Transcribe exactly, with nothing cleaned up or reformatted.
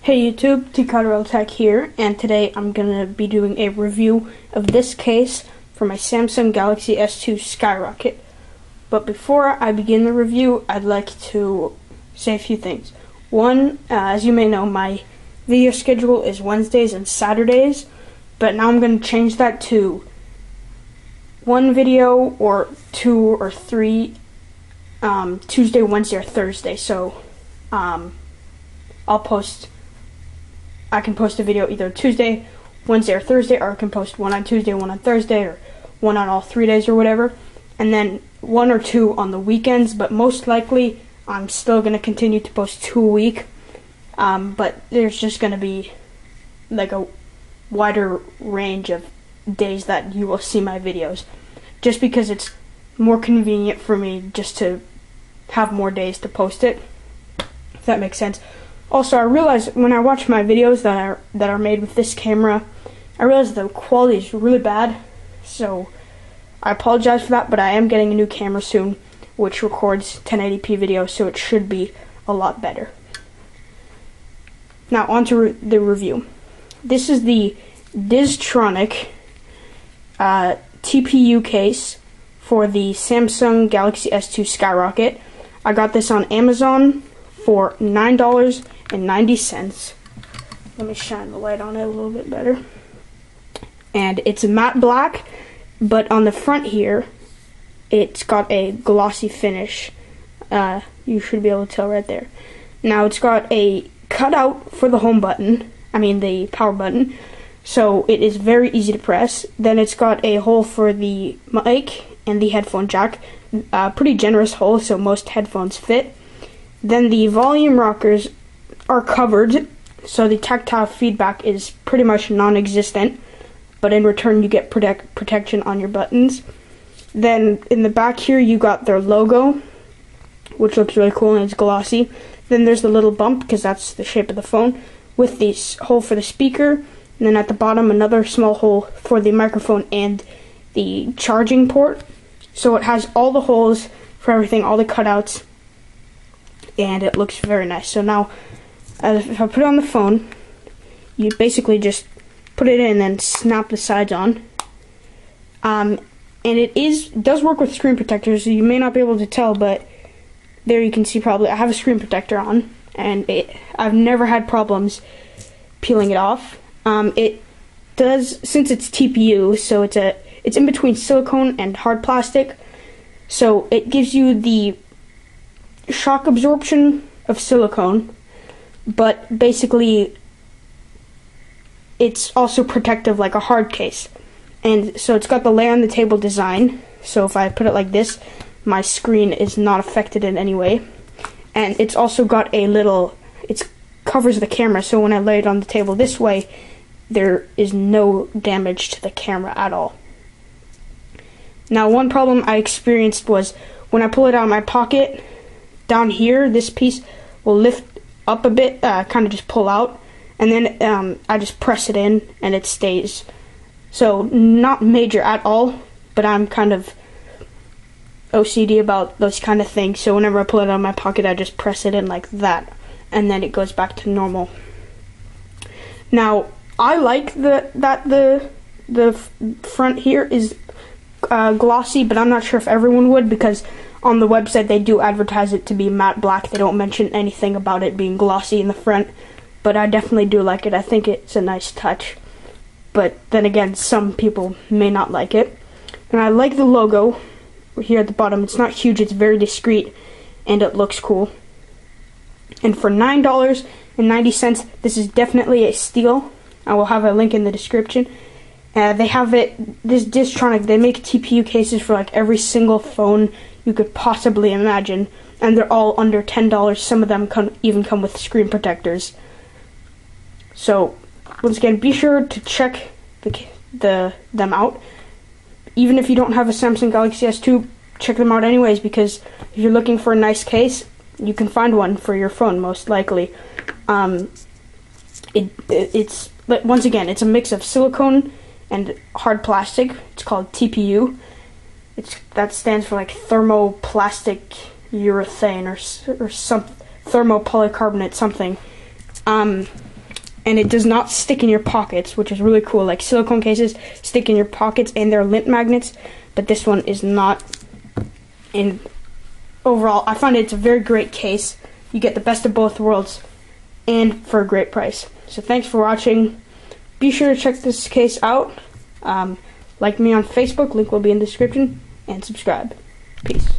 Hey YouTube, Tcottareltech here, and today I'm going to be doing a review of this case for my Samsung Galaxy S two Skyrocket. But before I begin the review, I'd like to say a few things. One, uh, as you may know, my video schedule is Wednesdays and Saturdays, but now I'm going to change that to one video or two or three, um, Tuesday, Wednesday, or Thursday. So um, I'll post... I can post a video either Tuesday, Wednesday, or Thursday, or I can post one on Tuesday, one on Thursday, or one on all three days or whatever, and then one or two on the weekends, but most likely I'm still going to continue to post two a week, um, but there's just going to be like a wider range of days that you will see my videos, just because it's more convenient for me just to have more days to post it, if that makes sense. Also, I realized when I watch my videos that are that are made with this camera, I realized the quality is really bad, so I apologize for that, but I am getting a new camera soon, which records ten eighty p video, so it should be a lot better. Now, on to re the review. This is the Diztronic uh, T P U case for the Samsung Galaxy S two Skyrocket. I got this on Amazon for nine dollars. and ninety cents. Let me shine the light on it a little bit better. And it's matte black, but on the front here, it's got a glossy finish. Uh, you should be able to tell right there. Now it's got a cutout for the home button, I mean the power button, so it is very easy to press. Then it's got a hole for the mic and the headphone jack. A pretty generous hole, so most headphones fit. Then the volume rockers are covered, so the tactile feedback is pretty much non-existent, but in return you get protect protection on your buttons. Then in the back here you got their logo, which looks really cool and it's glossy. Then there's the little bump, because that's the shape of the phone, with the hole for the speaker, and then at the bottom another small hole for the microphone and the charging port. So it has all the holes for everything, all the cutouts, and it looks very nice. So now, Uh, if I put it on the phone, you basically just put it in and then snap the sides on. Um, and it is does work with screen protectors, so you may not be able to tell, but there you can see probably I have a screen protector on, and it, I've never had problems peeling it off. Um, it does, since it's T P U, so it's a it's in between silicone and hard plastic, so it gives you the shock absorption of silicone, but basically it's also protective like a hard case. And so it's got the lay on the table design, so if I put it like this, my screen is not affected in any way. And it's also got a little, it covers the camera, so when I lay it on the table this way, there is no damage to the camera at all. Now, one problem I experienced was when I pull it out of my pocket, down here this piece will lift up a bit, uh, kind of just pull out, and then um, I just press it in and it stays. So not major at all, but I'm kind of O C D about those kind of things, so whenever I pull it out of my pocket I just press it in like that, and then it goes back to normal. Now, I like the that the the front here is uh, glossy, but I'm not sure if everyone would, because on the website they do advertise it to be matte black. They don't mention anything about it being glossy in the front, but I definitely do like it. I think it's a nice touch, but then again, some people may not like it. And I like the logo here at the bottom. It's not huge, it's very discreet, and it looks cool. And for nine dollars and ninety cents, this is definitely a steal. I will have a link in the description. Uh, they have it, this Diztronic, they make T P U cases for like every single phone you could possibly imagine, and they're all under ten dollars. Some of them come, even come with screen protectors. So, once again, be sure to check the, the them out. Even if you don't have a Samsung Galaxy S two, check them out anyways, because if you're looking for a nice case, you can find one for your phone, most likely. Um, it, it it's once again, it's a mix of silicone and hard plastic. It's called T P U. It's, that stands for like thermoplastic urethane or, or some thermopolybcarbonate something. Um, and it does not stick in your pockets, which is really cool. Like, silicone cases stick in your pockets and they're lint magnets, but this one is not. And overall, I find it's a very great case. You get the best of both worlds and for a great price. So thanks for watching. Be sure to check this case out. Um, like me on Facebook, link will be in the description, and subscribe. Peace.